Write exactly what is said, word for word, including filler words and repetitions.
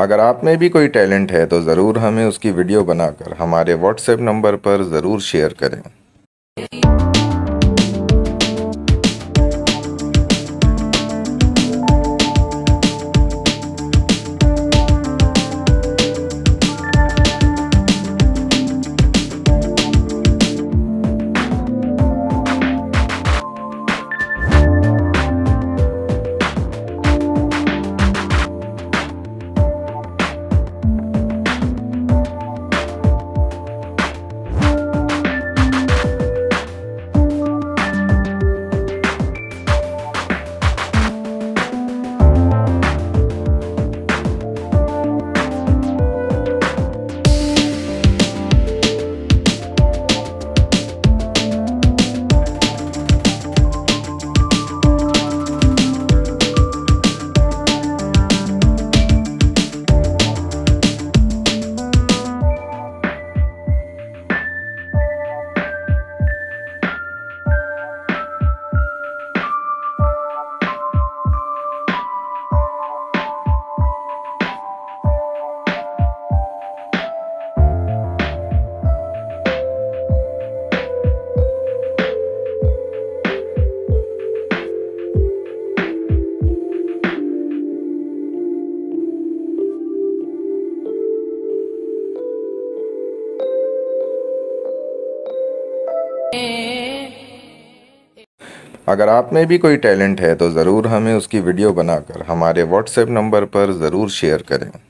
अगर आप में भी कोई टैलेंट है तो ज़रूर हमें उसकी वीडियो बनाकर हमारे व्हाट्सएप नंबर पर ज़रूर शेयर करें। अगर आप में भी कोई टैलेंट है तो ज़रूर हमें उसकी वीडियो बनाकर हमारे व्हाट्सएप नंबर पर ज़रूर शेयर करें।